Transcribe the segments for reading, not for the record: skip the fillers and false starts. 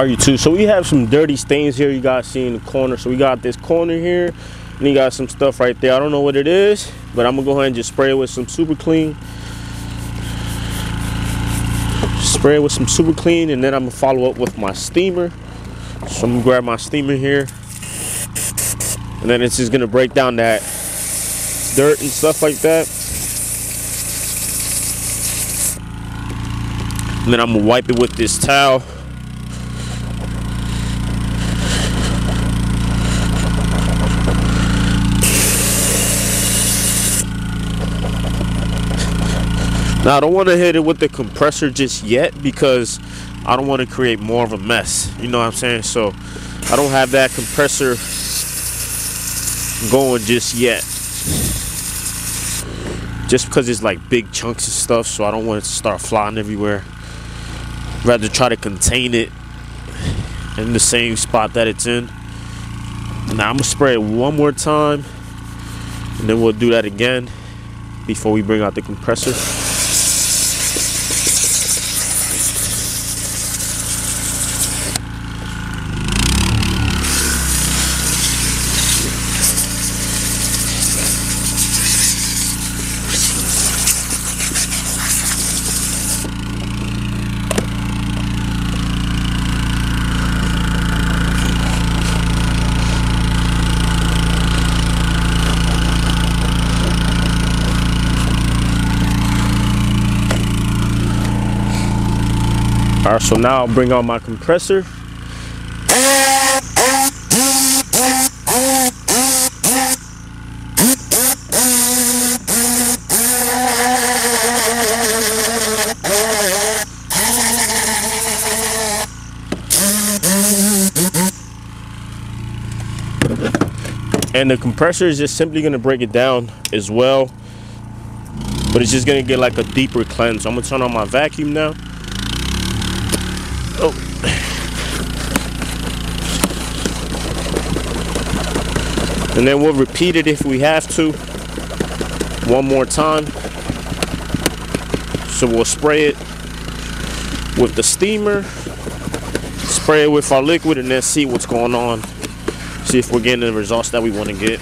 power you too. So we have some dirty stains here you guys see in the corner. So we got this corner here, and you got some stuff right there. I don't know what it is, but I'm gonna go ahead and just spray it with some Super Clean. Spray it with some Super Clean, and then I'm gonna follow up with my steamer. So I'm gonna grab my steamer here, and then it's just gonna break down that dirt and stuff like that. And then I'm gonna wipe it with this towel. Now I don't want to hit it with the compressor just yet because I don't want to create more of a mess, you know what I'm saying? So I don't have that compressor going just yet, just because it's like big chunks and stuff, so I don't want it to start flying everywhere. I'd rather try to contain it in the same spot that it's in. Now I'm gonna spray it one more time, and then we'll do that again before we bring out the compressor. Alright, so now I'll bring on my compressor. And the compressor is just simply going to break it down as well, but it's just going to get like a deeper cleanse. I'm going to turn on my vacuum now. Oh. And then we'll repeat it if we have to one more time. So we'll spray it with the steamer, spray it with our liquid, and then see what's going on. See if we're getting the results that we want to get.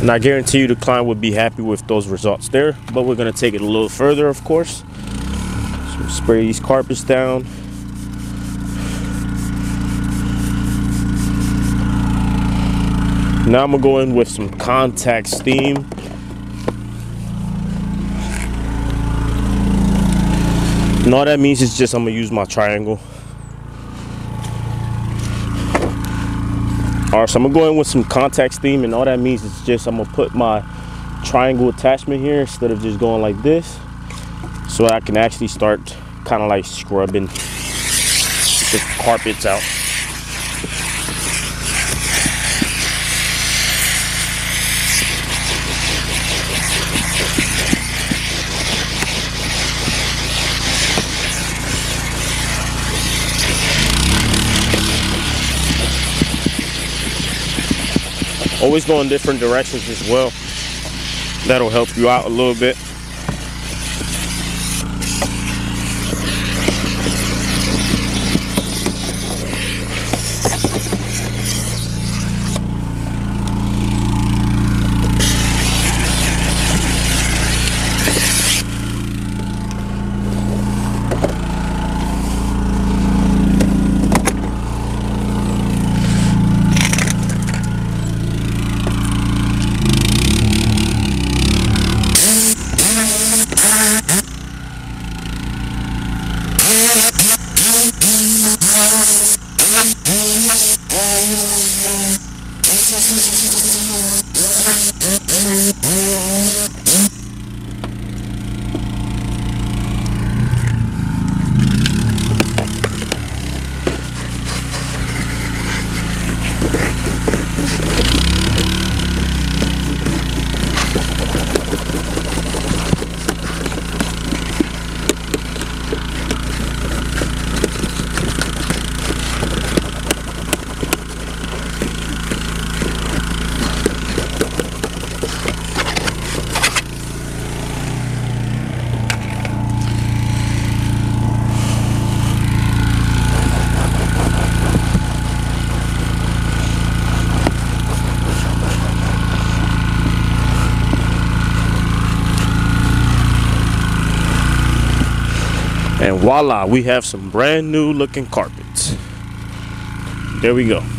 And I guarantee you the client would be happy with those results there, but we're going to take it a little further, of course. So spray these carpets down. Now I'm going to go in with some contact steam. And all that means is just I'm going to use my triangle. Alright, so I'm gonna go in with some contact steam, and all that means is just I'm gonna put my triangle attachment here instead of just going like this, so I can actually start kind of like scrubbing the carpets out. Always go in different directions as well. That'll help you out a little bit. And voila, we have some brand new looking carpets. There we go.